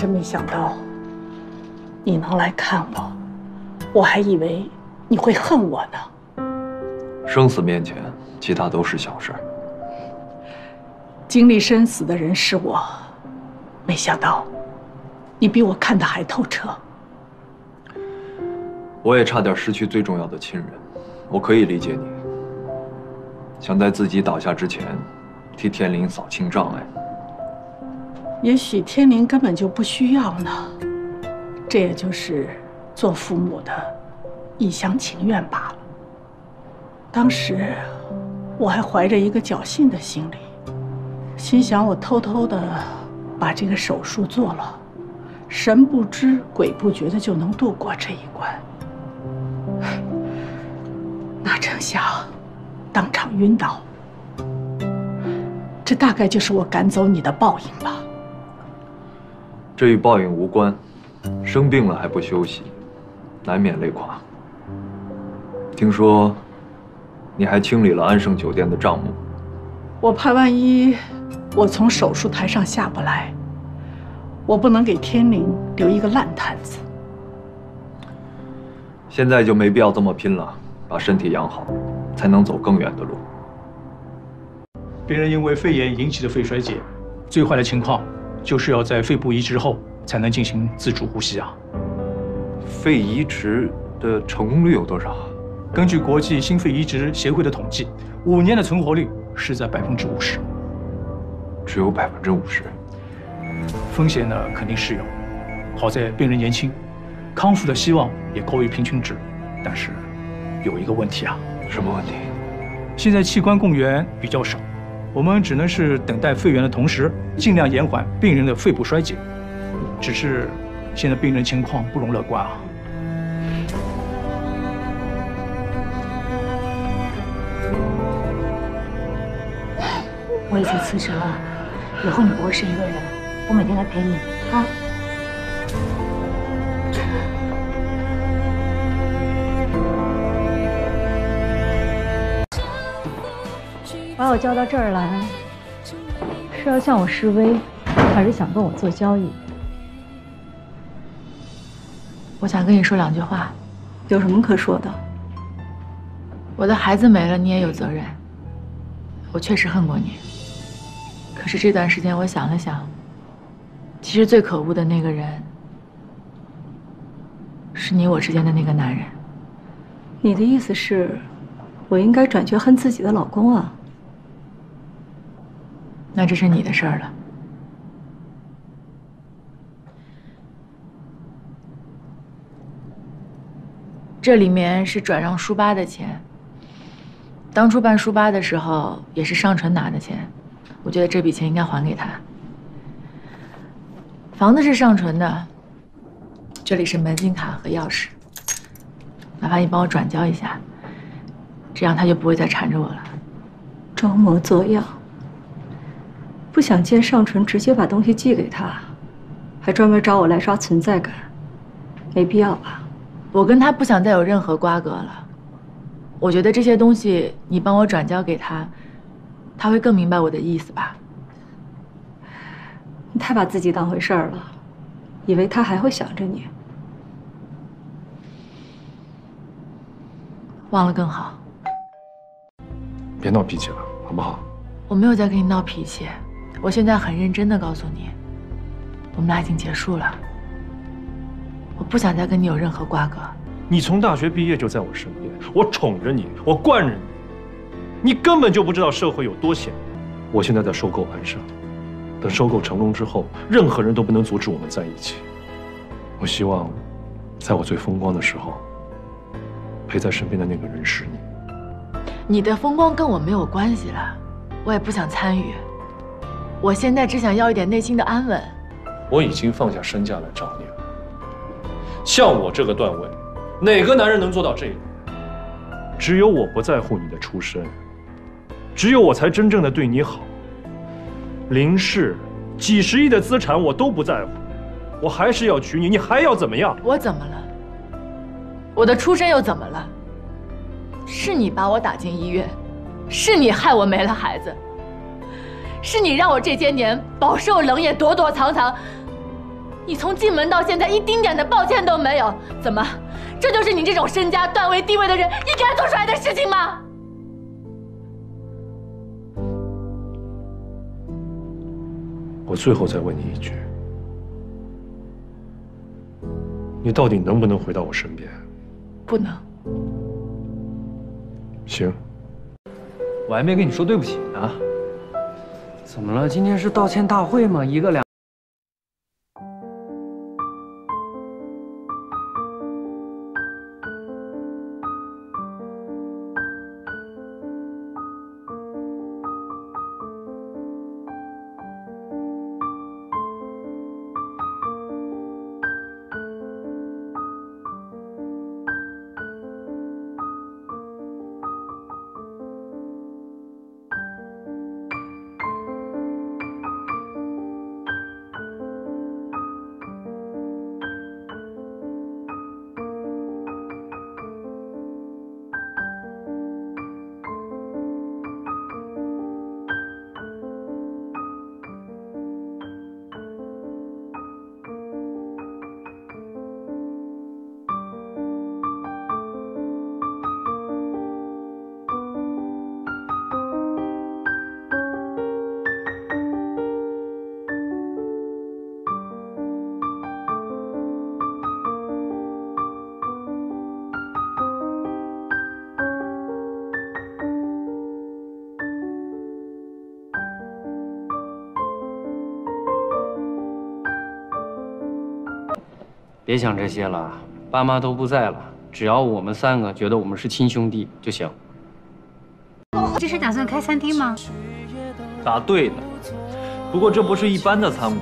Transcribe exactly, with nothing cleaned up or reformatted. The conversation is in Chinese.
真没想到你能来看我，我还以为你会恨我呢。生死面前，其他都是小事。经历生死的人是我，没想到你比我看得还透彻。我也差点失去最重要的亲人，我可以理解你，想在自己倒下之前替天灵扫清障碍。 也许天灵根本就不需要呢，这也就是做父母的一厢情愿罢了。当时我还怀着一个侥幸的心理，心想我偷偷的把这个手术做了，神不知鬼不觉的就能度过这一关。哪成想，当场晕倒。这大概就是我赶走你的报应吧。 这与报应无关，生病了还不休息，难免累垮。听说，你还清理了安盛酒店的账目。我怕万一我从手术台上下不来，我不能给天灵留一个烂摊子。现在就没必要这么拼了，把身体养好，才能走更远的路。病人因为肺炎引起的肺衰竭，最坏的情况。 就是要在肺部移植后才能进行自主呼吸啊！肺移植的成功率有多少？根据国际心肺移植协会的统计，五年的存活率是在百分之五十。只有百分之五十，风险呢肯定是有。好在病人年轻，康复的希望也高于平均值。但是，有一个问题啊！什么问题？现在器官供源比较少。 我们只能是等待肺源的同时，尽量延缓病人的肺部衰竭。只是现在病人情况不容乐观啊！我已经辞职了，以后你不会是一个人，我每天来陪你啊。 把我叫到这儿来，是要向我示威，还是想跟我做交易？我想跟你说两句话，有什么可说的？我的孩子没了，你也有责任。我确实恨过你，可是这段时间我想了想，其实最可恶的那个人，是你我之间的那个男人。你的意思是，我应该转去恨自己的老公啊？ 那这是你的事儿了。这里面是转让书吧的钱。当初办书吧的时候，也是上纯拿的钱，我觉得这笔钱应该还给他。房子是上纯的，这里是门禁卡和钥匙，麻烦你帮我转交一下，这样他就不会再缠着我了。装模作样。 不想见上纯，直接把东西寄给他，还专门找我来刷存在感，没必要吧？我跟他不想再有任何瓜葛了。我觉得这些东西你帮我转交给他，他会更明白我的意思吧？你太把自己当回事儿了，以为他还会想着你。忘了更好。别闹脾气了，好不好？我没有在跟你闹脾气。 我现在很认真的告诉你，我们俩已经结束了。我不想再跟你有任何瓜葛。你从大学毕业就在我身边，我宠着你，我惯着你，你根本就不知道社会有多险恶。我现在在收购安盛，等收购成功之后，任何人都不能阻止我们在一起。我希望，在我最风光的时候，陪在身边的那个人是你。你的风光跟我没有关系了，我也不想参与。 我现在只想要一点内心的安稳。我已经放下身价来找你了。像我这个段位，哪个男人能做到这一点？只有我不在乎你的出身，只有我才真正的对你好。林氏几十亿的资产我都不在乎，我还是要娶你，你还要怎么样？我怎么了？我的出身又怎么了？是你把我打进医院，是你害我没了孩子。 是你让我这些年饱受冷眼，躲躲藏藏，你从进门到现在一丁点的抱歉都没有，怎么，这就是你这种身家段位地位的人应该做出来的事情吗？我最后再问你一句，你到底能不能回到我身边？不能。行，我还没跟你说对不起呢。怎么了？今天是道歉大会吗？一个两。 别想这些了，爸妈都不在了，只要我们三个觉得我们是亲兄弟就行。这是打算开餐厅吗？答对了，不过这不是一般的餐馆。